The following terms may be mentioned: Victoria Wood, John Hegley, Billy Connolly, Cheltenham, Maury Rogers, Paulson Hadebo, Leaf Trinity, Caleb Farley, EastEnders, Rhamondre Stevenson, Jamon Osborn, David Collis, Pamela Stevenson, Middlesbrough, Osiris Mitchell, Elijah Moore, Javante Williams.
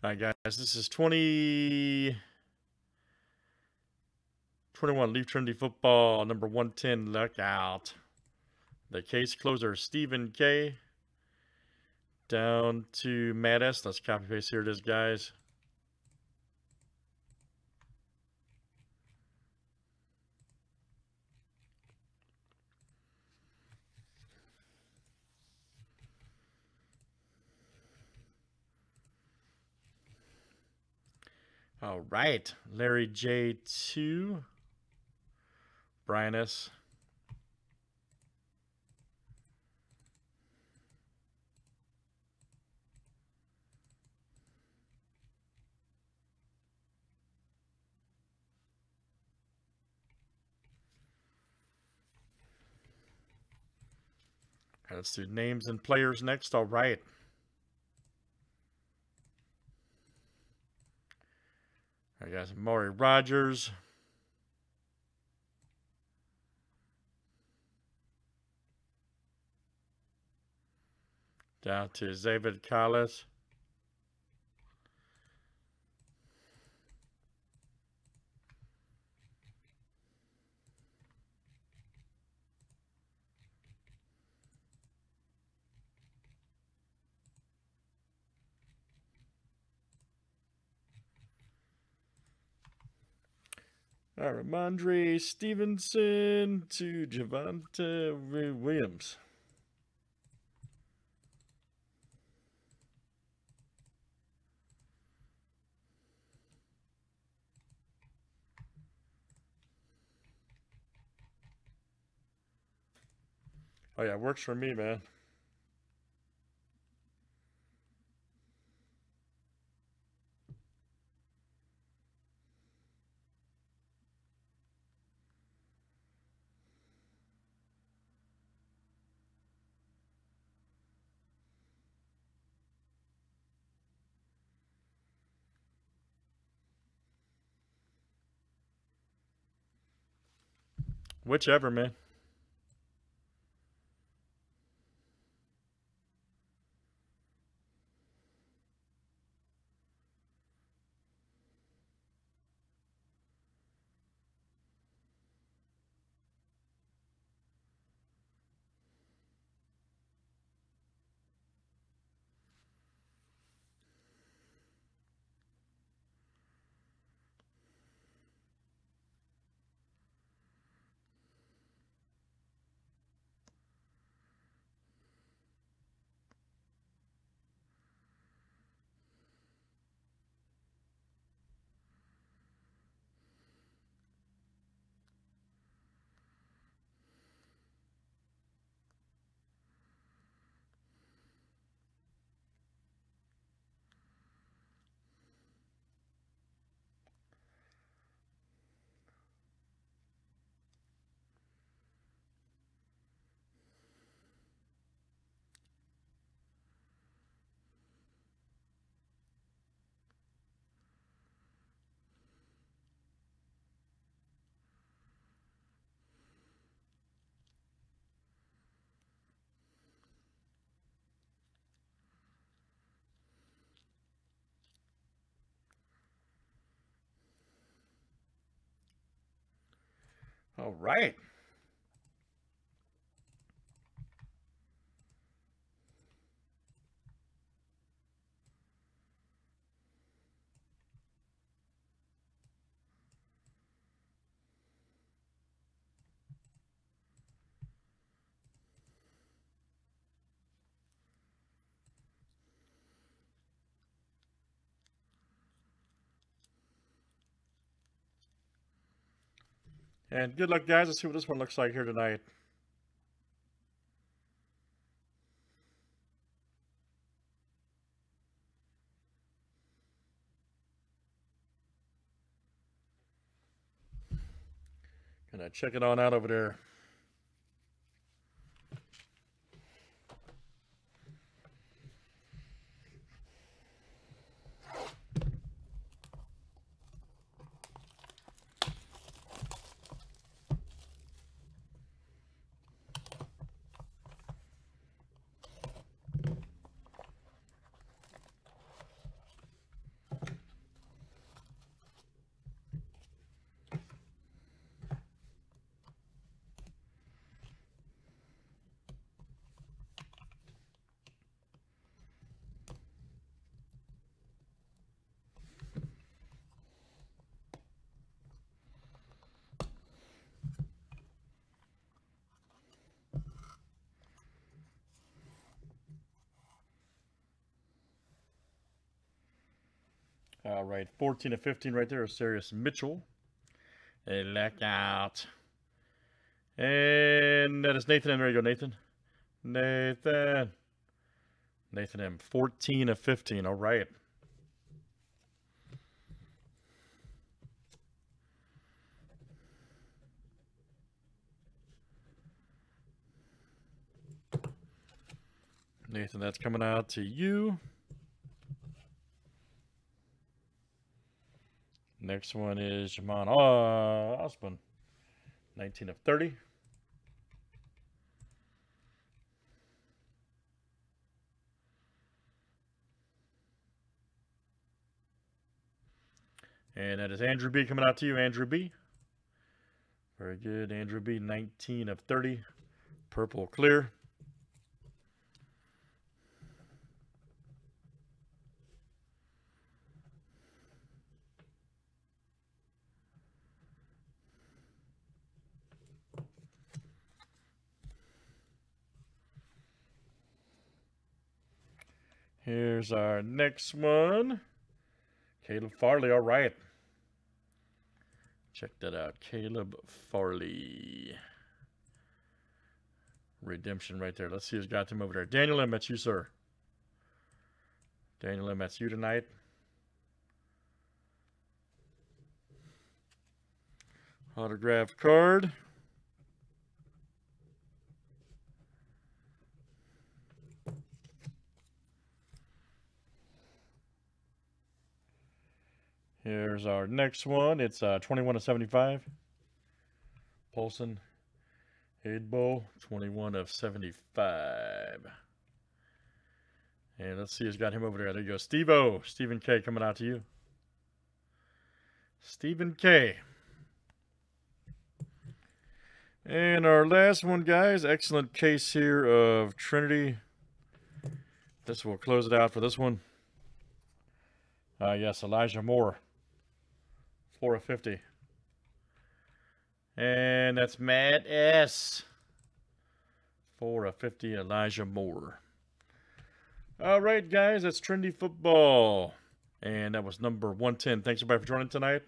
All right, guys, this is 2021 Leaf Trinity football, number 110. Look out. The case closer, Stephen K. Down to Matt S. Let's copy paste. Here it is, guys. All right, Larry J2, Brian S. All right, let's do names and players next. All right. I got Maury Rogers. Down to David Collis. All right, Rhamondre Stevenson to Javante Williams. Oh, yeah, it works for me, man. Whichever, man. All right. And good luck, guys. Let's see what this one looks like here tonight. Gonna check it on out over there. All right, 14 of 15 right there, Osiris Mitchell. Hey, look out. And that is Nathan M. There you go, Nathan. Nathan. Nathan M. 14 of 15. All right. Nathan, that's coming out to you. Next one is Jamon Osborn, 19 of 30. And that is Andrew B. coming out to you, Andrew B. Very good, Andrew B. 19 of 30. Purple clear. Here's our next one. Caleb Farley, all right. Check that out. Caleb Farley. Redemption right there. Let's see who's got him over there. Daniel M., that's you, sir. Daniel M., that's you tonight. Autograph card. Here's our next one. It's 21 of 75. Paulson Hadebo, 21 of 75. And let's see who's got him over there. There you go. Steve-O. Stephen K. coming out to you. Stephen K. And our last one, guys. Excellent case here of Trinity. This will close it out for this one. Yes, Elijah Moore. 4 of 50. And that's Matt S. 4 of 50, Elijah Moore. All right, guys, that's Trinity Football. And that was number 110. Thanks, everybody, for joining tonight.